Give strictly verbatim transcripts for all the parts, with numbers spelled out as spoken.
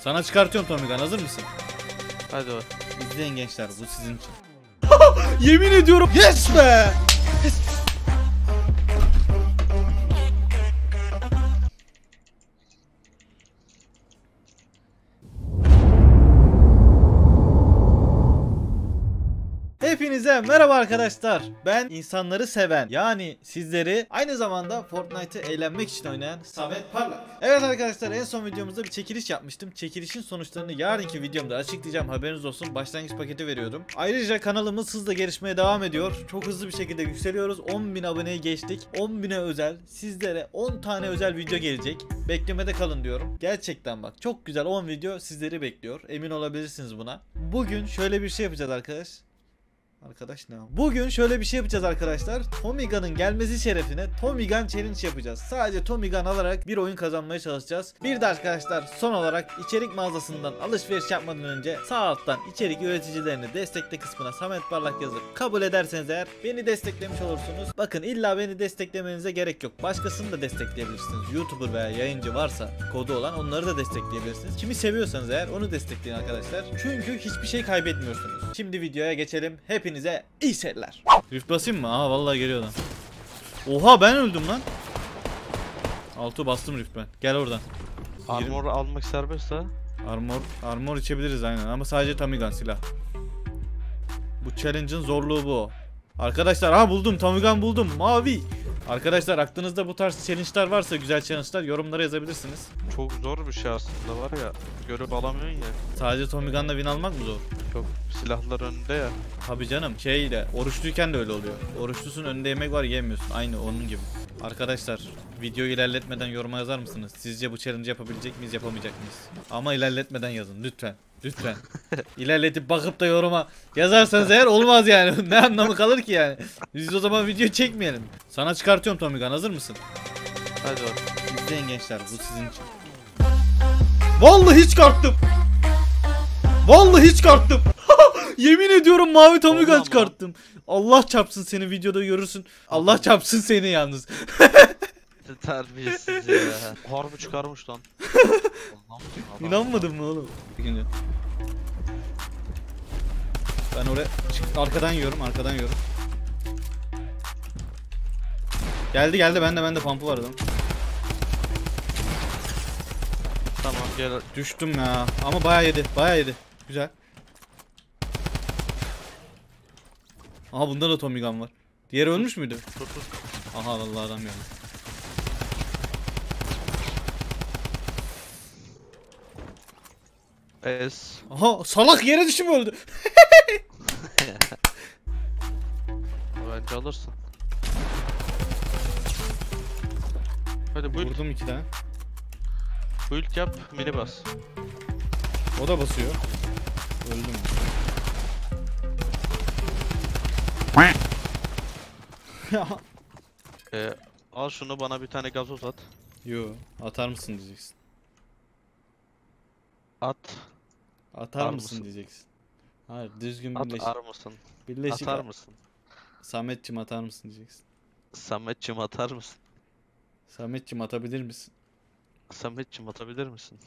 Sana çıkartıyorum Tommy Gun, hazır mısın? Hadi o. İzleyin gençler, bu sizin için. Yemin ediyorum. Yes be. Yes. Hepinize merhaba arkadaşlar. Ben insanları seven, yani sizleri, aynı zamanda Fortnite'ı eğlenmek için oynayan Samet Parlak. Evet arkadaşlar, en son videomuzda bir çekiliş yapmıştım. Çekilişin sonuçlarını yarınki videomda açıklayacağım, haberiniz olsun. Başlangıç paketi veriyordum. Ayrıca kanalımız hızla gelişmeye devam ediyor. Çok hızlı bir şekilde yükseliyoruz. on bin aboneyi geçtik. on bine özel sizlere on tane özel video gelecek. Beklemede kalın diyorum. Gerçekten bak, çok güzel on video sizleri bekliyor. Emin olabilirsiniz buna. Bugün şöyle bir şey yapacağız arkadaşlar. Arkadaş ne? Bugün şöyle bir şey yapacağız arkadaşlar. Tommy Gun'ın gelmesi şerefine Tommy Gun Challenge yapacağız. Sadece Tommy Gun alarak bir oyun kazanmaya çalışacağız. Bir de arkadaşlar, son olarak içerik mağazasından alışveriş yapmadan önce sağ alttan içerik üreticilerini destekle kısmına Samet Parlak yazıp kabul ederseniz eğer beni desteklemiş olursunuz. Bakın, illa beni desteklemenize gerek yok. Başkasını da destekleyebilirsiniz. YouTuber veya yayıncı varsa kodu olan onları da destekleyebilirsiniz. Kimi seviyorsanız eğer onu destekleyin arkadaşlar. Çünkü hiçbir şey kaybetmiyorsunuz. Şimdi videoya geçelim. Hepiniz Hepinize iyi seyirler. Rift basayım mı? Aha vallahi geliyor lan. Oha, ben öldüm lan. Altuğ bastım rift ben. Gel oradan. Armor almak serbest ha. Armor, armor içebiliriz aynen, ama sadece Tommy Gun silah. Bu challenge'ın zorluğu bu. Arkadaşlar, aha buldum, Tommy Gun buldum. Mavi. Arkadaşlar, aklınızda bu tarz challenge'lar varsa, güzel challenge'lar, yorumlara yazabilirsiniz. Çok zor bir şey aslında, var ya, görüp alamıyorsun ya. Sadece Tommy Gun'la win almak mı zor? Çok silahlar önünde ya. Tabi canım, şeyle oruçluyken de öyle oluyor. Oruçlusun, önünde yemek var, yemiyorsun, aynı onun gibi. Arkadaşlar, videoyu ilerletmeden yoruma yazar mısınız? Sizce bu challenge yapabilecek miyiz, yapamayacak mıyız? Ama ilerletmeden yazın lütfen. Lütfen. İlerletip bakıp da yoruma yazarsanız eğer olmaz yani. Ne anlamı kalır ki yani? Biz o zaman video çekmeyelim. Sana çıkartıyorum Tommy Gun, hazır mısın? Hadi bak. İzleyin gençler, bu sizin için. Vallahi çıkarttım. Vallahi çıkarttım. Yemin ediyorum mavi Tommy Gun çıkarttım. Allah çarpsın seni, videoda görürsün. Allah çarpsın seni yalnız. Terbiyesiz ya. Harbi çıkarmış lan. İnanmadım mı oğlum? Ben oraya çık, arkadan yiyorum, arkadan yiyorum. Geldi geldi, bende bende pump'u var adam. Tamam gel. Düştüm ya, ama bayağı yedi, bayağı yedi. Güzel. Aha, bunda da Tommy Gun var. Diğeri ölmüş müydü? Aha vallahi adam geldi. Es. Aha, salak yere düşüp öldü. Bence alırsın. Hadi build. Vurdum iki tane. Build yap, mini bas. O da basıyor. Öldüm. ee, al şunu, bana bir tane gazoz at. Yo, atar mısın diyeceksin. At. Atar ar mısın diyeceksin. Hayır, düzgün birleşik. Atar mısın? Birleşik atar mısın? Sametçim atar mısın diyeceksin. Sametçim atar mısın? Sametçim atabilir misin? Sametçim atabilir misin?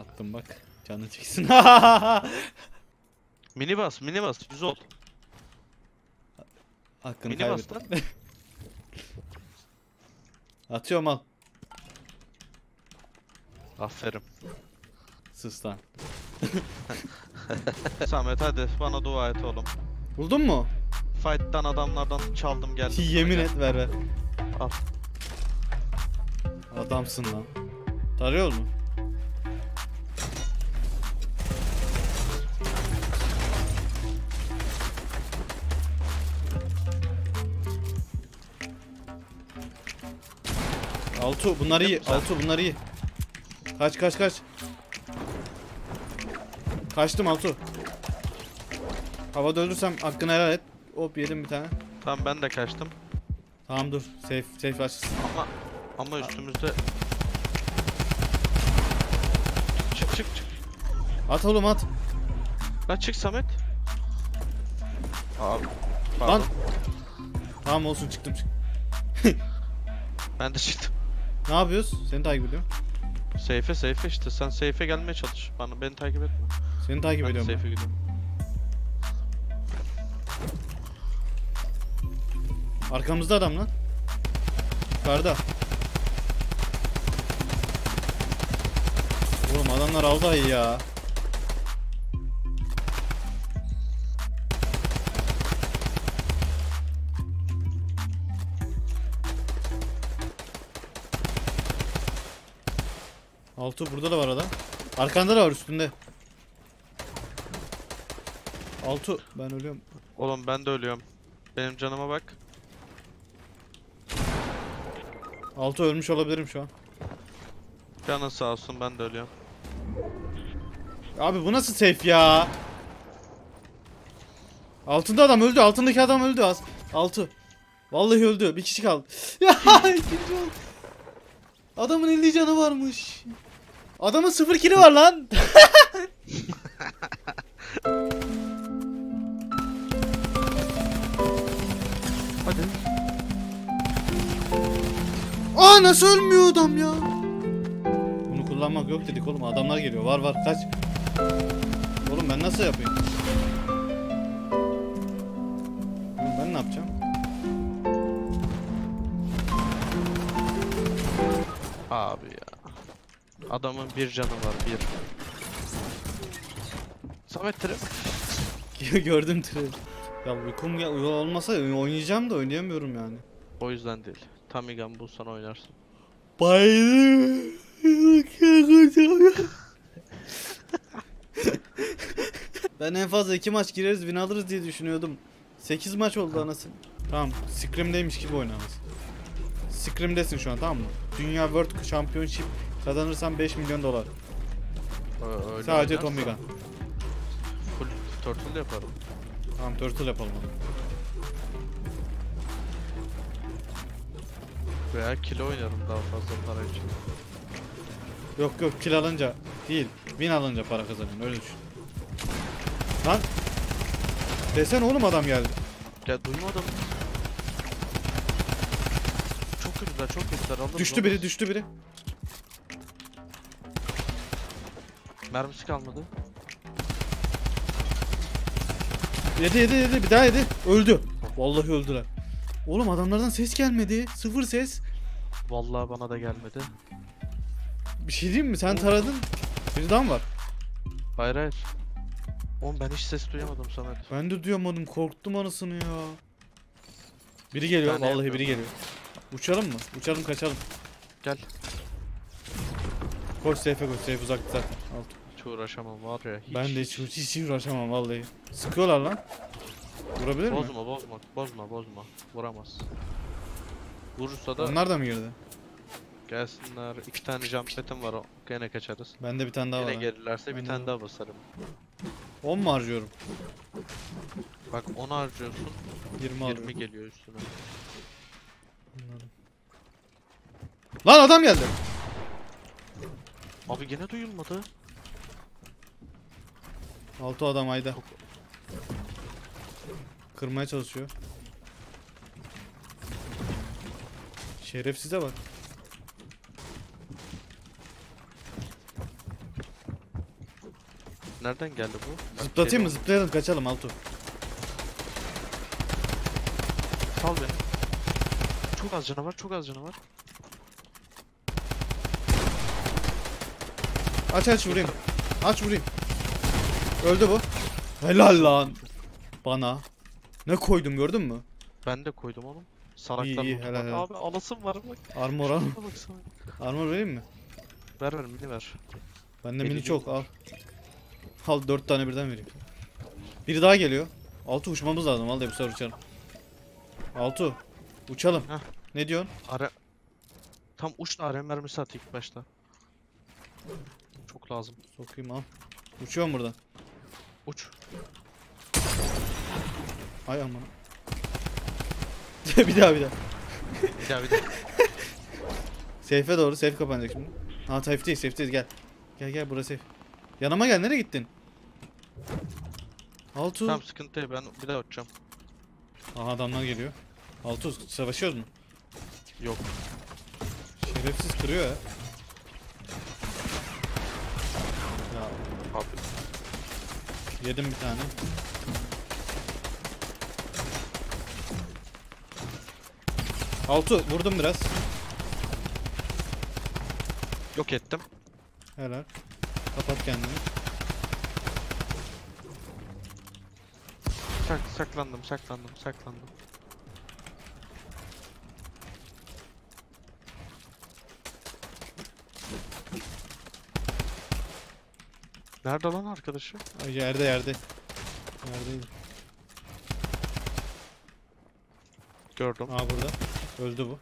Attım bak. Canı çeksin. Mini bas, mini bas. Düz ol. Hakkını kaybettin. Atıyorum al. Aferin. Sistan. Samet hadi bana dua et oğlum. Buldun mu? Fight'tan adamlardan çaldım geldim. Yemin et, ver ver. Al. Adamsın lan. Tarıyor mu? Altuğ bunlar iyi. Altuğ bunlar iyi. Kaç kaç kaç. Kaçtım Altuğ. Havada öldürsem hakkını helal et. Hop, yedim bir tane. Tamam, ben de kaçtım. Tamam dur, safe safe açsın. Ama ama üstümüzde. Çık çık çık. At oğlum at. Lan çık Samet. Abi. Pardon. Lan. Tamam olsun, çıktım çık. Ben de çıktım. Ne yapıyoruz? Seni takip ediyorum. Seyfe seyfe işte, sen seyfe gelmeye çalış. Bana beni takip etme. Seni takip ben ediyorum. Seyfe gidiyorum. Arkamızda adam lan. Yukarıda. Oğlum adamlar aldı iyi ya. Altuğ burada da var adam. Arkanda da var, üstünde. Altuğ ben ölüyorum. Oğlum ben de ölüyorum. Benim canıma bak. Altuğ ölmüş olabilirim şu an. Canın sağ olsun, ben de ölüyorum. Abi bu nasıl safe ya? Altında adam öldü. Altındaki adam öldü az. Altuğ. Vallahi öldü. Bir kişi kaldı. Ya ikinci oldu. Adamın elli canı varmış. Adamın sıfır kili var lan. Hadi. Aa nasıl ölmüyor adam ya? Bunu kullanmak yok dedik oğlum. Adamlar geliyor. Var var kaç. Oğlum ben nasıl yapayım? Oğlum ben ne yapacağım? Abi ya. Adamın bir canı var, bir. Samet trap. Gördüm trap. Ya uykum ya, olmasa oynayacağım da oynayamıyorum yani. O yüzden değil. Tommy Gun bulsan oynarsın. Bayılırım. Ben en fazla iki maç gireriz, win alırız diye düşünüyordum. sekiz maç oldu anasını. Tamam, Scrim'deymiş gibi oynamaz. Scrim'desin şu an, tamam mı? Dünya World Championship kazanırsan beş milyon dolar. Öyle sadece Tommy Gun. Full turtle yaparım. Tamam turtle yapalım onu. Veya kilo oynarım daha fazla para için. Yok yok, kilo alınca değil, win alınca para kazanıyorsun, öyle düşün. Lan! Desene oğlum adam geldi. Ya duyma adamı. Çok hızlılar, çok hızlılar. Düştü onu. Biri, düştü biri. Mermisi kalmadı. Yedi, yedi, yedi, bir daha yedi. Öldü. Vallahi öldüler. Oğlum adamlardan ses gelmedi. Sıfır ses. Vallahi bana da gelmedi. Bir şey diyeyim mi? Sen taradın. Bir daha mı var? Hayır hayır. Oğlum ben hiç ses duyamadım Samet. Ben de duyamadım. Korktum anasını ya. Biri geliyor. Ben vallahi biri geliyor. Uçalım mı? Uçalım, kaçalım. Gel. Koş seyfe koş. Seyf uzak zaten. Al. Hiç uğraşamam var ya. Hiç. Ben de hiç, hiç, hiç uğraşamam vallahi. Sıkıyorlar lan. Vurabilir bozma, mi? Bozma bozma bozma bozma. Vuramaz. Vurursa da... Onlar da mı girdi? Gelsinler. İki tane jump petim var, o gene kaçarız. Bende bir tane daha gene var. Gene gelirlerse ben bir tane daha basarım. on mu harcıyorum? Bak on harcıyorsun. yirmi, yirmi geliyor üstüne. Anladım. Lan adam geldi. Abi gene duyulmadı. Altı adam ayda. Kırmaya çalışıyor. Şerefsize bak. Nereden geldi bu? Zıplatayım mı? Zıplayalım, kaçalım Altuğ. Sal beni. Çok az canavar, çok az canavar. Aç aç vurayım. Aç vurayım. Öldü bu. Helal lan. Bana. Ne koydum gördün mü? Ben de koydum oğlum. Salaklar iyi, iyi, helal, helal. Abi alasım var bak. Armor al. Armor vereyim mi? Ver ver, mini ver. Bende mini çok var. Al. Al dört tane birden vereyim. Biri daha geliyor. Altuğ uçmamız lazım vallahi, bu sefer uçalım. Altuğ uçalım. Heh. Ne diyorsun? Ara... Tam uçla araya mermisi at ilk başta. Çok lazım. Sokayım al. Uçuyorum buradan. Uç. Ay aman. bir daha bir daha. bir daha bir daha. Safe'e doğru, safe kapanacak şimdi. Ha safe'deyiz, safe'deyiz gel. Gel gel burası safe. Yanıma gel, nereye gittin? Altuğ. Tamam sıkıntı değil, ben bir daha uçacağım. Aha adamlar geliyor. Altuğ savaşıyoruz mu? Yok. Şerefsiz kırıyor ya. Yedim bir tane. Altuğ vurdum biraz. Yok ettim. Helal. Kapat kendini. Sak saklandım, saklandım, saklandım. Nerede lan arkadaşı? Ay, yerde yerde. Neredeydi? Gördüm. Aa burada. Öldü bu.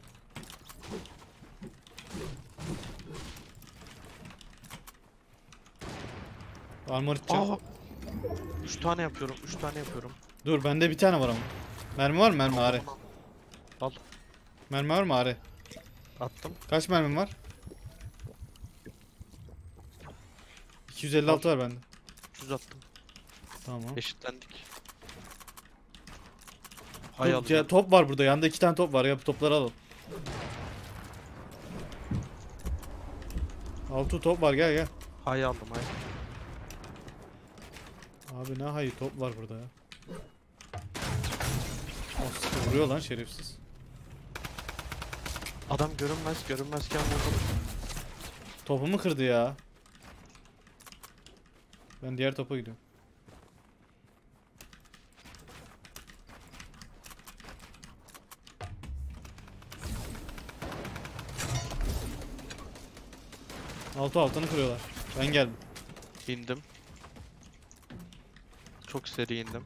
Armor çal. Üç tane yapıyorum, üç tane yapıyorum. Dur, bende bir tane var ama. Mermi var mı? Mermi are. Al. Mermi var mı are? Attım. Kaç mermim var? iki yüz elli altı var bende. üç yüz attım. Tamam. Eşitlendik. Hay Allah. Ya top var burada. Yanında iki tane top var. Ya bu topları alalım. Altı top var. Gel gel. Hay aldım hay. Abi ne hayı, top var burada ya. Of, vuruyor lan şerefsiz. Adam görünmez görünmezken vurdu. Topumu kırdı ya. Ben diğer topa gidiyorum. Altı altını kırıyorlar. Ben geldim. İndim. Çok seri indim.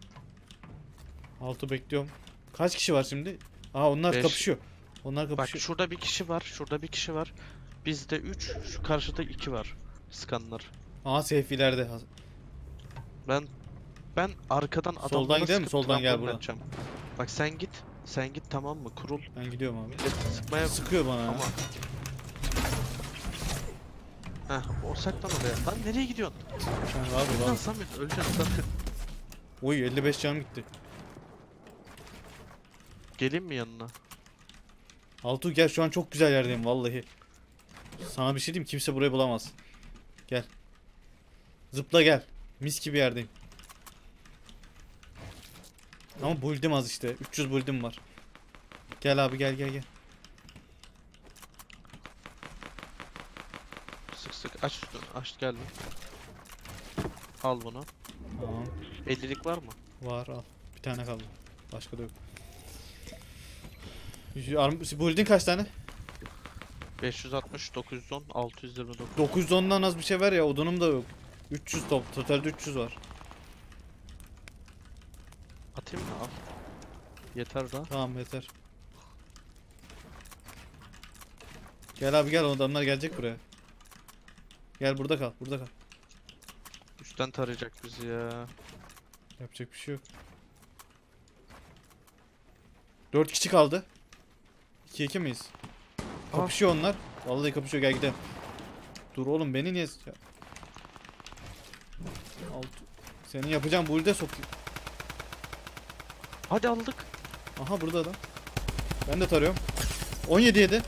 Altı bekliyorum. Kaç kişi var şimdi? Aa onlar beş. Kapışıyor. Onlar kapışıyor. Bak şurada bir kişi var. Şurada bir kişi var. Bizde üç. Şu karşıda iki var. Scanlar. Aa safe ileride. Ben ben arkadan adamlara soldan gidelim mi? Soldan gel buraya. Bak sen git. Sen git tamam mı? Kurul. Ben gidiyorum abi. Sıkmaya sıkıyor bana. Ama. Heh, o saklan oraya. Lan nereye gidiyorsun? Sen abi lan. Lan Samet öleceksin sen. Oy elli beş canım gitti. Geleyim mi yanına? Altuğ gel, şu an çok güzel yerdeyim vallahi. Sana bir şey diyeyim, kimse burayı bulamaz. Gel. Zıpla gel. Mis gibi yerdeyim. Ama build'im az işte. üç yüz build'im var. Gel abi gel gel gel. Sık sık aç aç geldi. Al bunu. Tamam. ellilik var mı? Var al. Bir tane kaldı. Başka da yok. Build'in kaç tane? beş yüz altmış, dokuz yüz on, altı yüz yirmi dokuz. dokuz yüz ondan az bir şey ver ya, odunum da yok. üç yüz top, totalde üç yüz var. Atayım mı? Al. Yeter daha. Tamam yeter. Gel abi gel, adamlar gelecek buraya. Gel burada kal, burada kal. Üstten tarayacak bizi ya. Yapacak bir şey yok. dört kişi kaldı. iki iki miyiz? Kapışıyor ah. Onlar. Vallahi kapışıyor, gel gidelim. Dur oğlum beni niye... Altı. Senin yapacağım build'e sokayım. Hadi aldık. Aha burada adam. Ben de tarıyorum. on yedi yedi.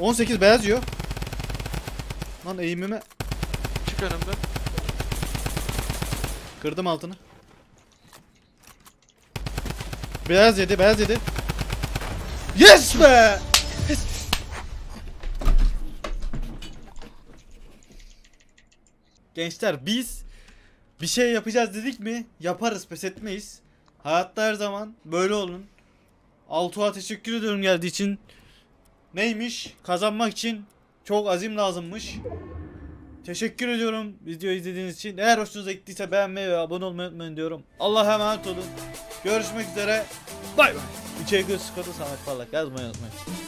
on sekiz beyaz yiyor. Lan eğimime. Çık önümden. Kırdım altını. Beyaz yedi, beyaz yedi. Yes be! Gençler biz bir şey yapacağız dedik mi? Yaparız, pes etmeyiz. Hayatta her zaman böyle olun. Altuğ'a teşekkür ediyorum geldiği için. Neymiş? Kazanmak için çok azim lazımmış. Teşekkür ediyorum videoyu izlediğiniz için. Eğer hoşunuza gittiyse beğenmeyi ve abone olmayı unutmayın diyorum. Allah'a emanet olun. Görüşmek üzere. Bay bay. İçeri göz sıkıntı Samet Parlak yazmayı unutmayın.